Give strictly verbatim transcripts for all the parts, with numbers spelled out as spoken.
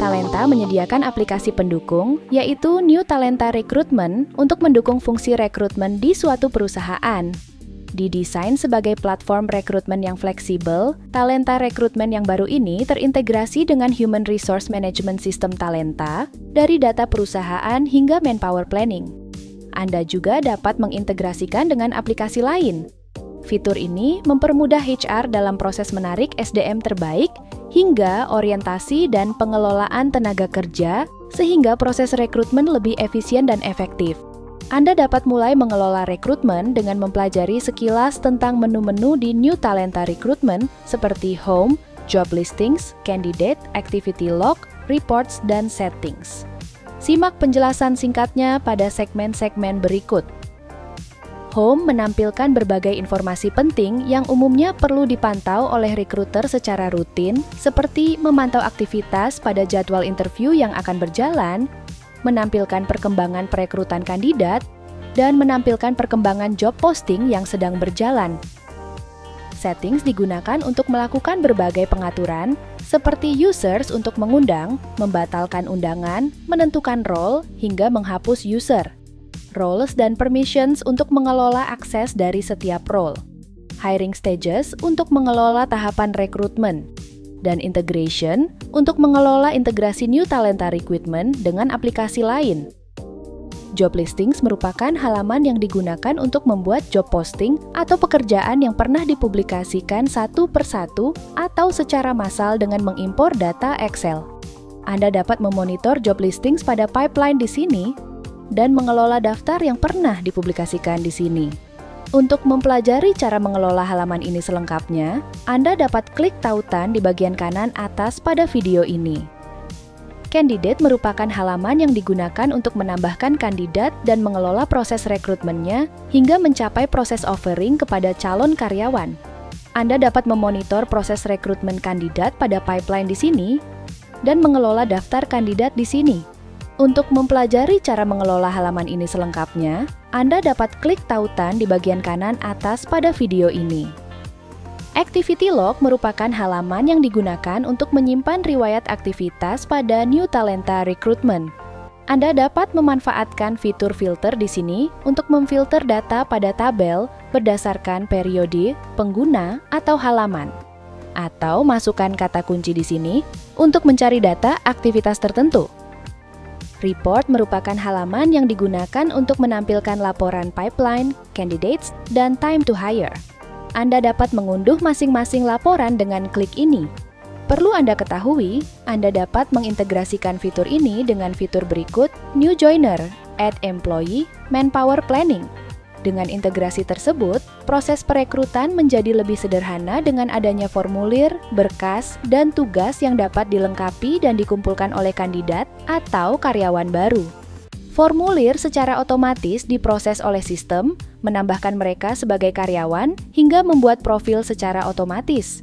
Talenta menyediakan aplikasi pendukung, yaitu New Talenta Recruitment, untuk mendukung fungsi rekrutmen di suatu perusahaan. Didesain sebagai platform rekrutmen yang fleksibel, Talenta Rekrutmen yang baru ini terintegrasi dengan Human Resource Management System Talenta, dari data perusahaan hingga manpower planning. Anda juga dapat mengintegrasikan dengan aplikasi lain. Fitur ini mempermudah H R dalam proses menarik S D M terbaik, hingga orientasi dan pengelolaan tenaga kerja, sehingga proses rekrutmen lebih efisien dan efektif. Anda dapat mulai mengelola rekrutmen dengan mempelajari sekilas tentang menu-menu di New Talenta Recruitment seperti Home, Job Listings, Candidate, Activity Log, Reports, dan Settings. Simak penjelasan singkatnya pada segmen-segmen berikut. Home menampilkan berbagai informasi penting yang umumnya perlu dipantau oleh rekruter secara rutin, seperti memantau aktivitas pada jadwal interview yang akan berjalan, menampilkan perkembangan perekrutan kandidat, dan menampilkan perkembangan job posting yang sedang berjalan. Settings digunakan untuk melakukan berbagai pengaturan, seperti users untuk mengundang, membatalkan undangan, menentukan role, hingga menghapus user. Roles dan permissions untuk mengelola akses dari setiap role, hiring stages untuk mengelola tahapan rekrutmen, dan integration untuk mengelola integrasi New Talenta Recruitment dengan aplikasi lain. Job listings merupakan halaman yang digunakan untuk membuat job posting atau pekerjaan yang pernah dipublikasikan satu persatu atau secara massal dengan mengimpor data Excel. Anda dapat memonitor job listings pada pipeline di sini, dan mengelola daftar yang pernah dipublikasikan di sini. Untuk mempelajari cara mengelola halaman ini selengkapnya, Anda dapat klik tautan di bagian kanan atas pada video ini. Candidate merupakan halaman yang digunakan untuk menambahkan kandidat dan mengelola proses rekrutmennya hingga mencapai proses offering kepada calon karyawan. Anda dapat memonitor proses rekrutmen kandidat pada pipeline di sini, dan mengelola daftar kandidat di sini. Untuk mempelajari cara mengelola halaman ini selengkapnya, Anda dapat klik tautan di bagian kanan atas pada video ini. Activity Log merupakan halaman yang digunakan untuk menyimpan riwayat aktivitas pada New Talenta Recruitment. Anda dapat memanfaatkan fitur filter di sini untuk memfilter data pada tabel berdasarkan periode, pengguna, atau halaman. Atau masukkan kata kunci di sini untuk mencari data aktivitas tertentu. Report merupakan halaman yang digunakan untuk menampilkan laporan pipeline, candidates, dan time to hire. Anda dapat mengunduh masing-masing laporan dengan klik ini. Perlu Anda ketahui, Anda dapat mengintegrasikan fitur ini dengan fitur berikut New Joiner, Add Employee, Manpower Planning. Dengan integrasi tersebut, proses perekrutan menjadi lebih sederhana dengan adanya formulir, berkas, dan tugas yang dapat dilengkapi dan dikumpulkan oleh kandidat atau karyawan baru. Formulir secara otomatis diproses oleh sistem, menambahkan mereka sebagai karyawan hingga membuat profil secara otomatis.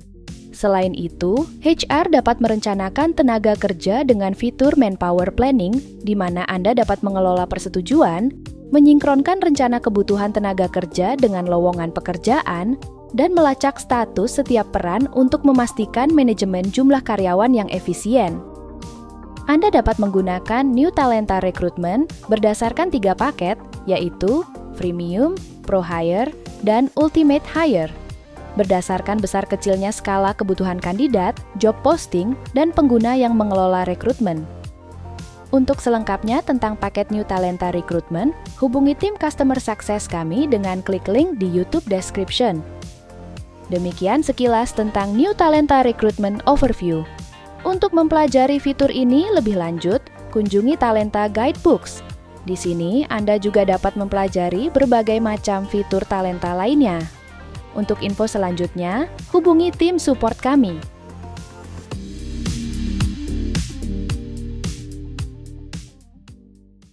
Selain itu, H R dapat merencanakan tenaga kerja dengan fitur Manpower Planning, di mana Anda dapat mengelola persetujuan, menyinkronkan rencana kebutuhan tenaga kerja dengan lowongan pekerjaan, dan melacak status setiap peran untuk memastikan manajemen jumlah karyawan yang efisien. Anda dapat menggunakan New Talenta Recruitment berdasarkan tiga paket, yaitu Freemium, Pro Hire, dan Ultimate Hire. Berdasarkan besar kecilnya skala kebutuhan kandidat, job posting, dan pengguna yang mengelola rekrutmen. Untuk selengkapnya tentang paket New Talenta Recruitment, hubungi tim Customer Success kami dengan klik link di YouTube description. Demikian sekilas tentang New Talenta Recruitment Overview. Untuk mempelajari fitur ini lebih lanjut, kunjungi Talenta Guidebooks. Di sini, Anda juga dapat mempelajari berbagai macam fitur Talenta lainnya. Untuk info selanjutnya, hubungi tim support kami.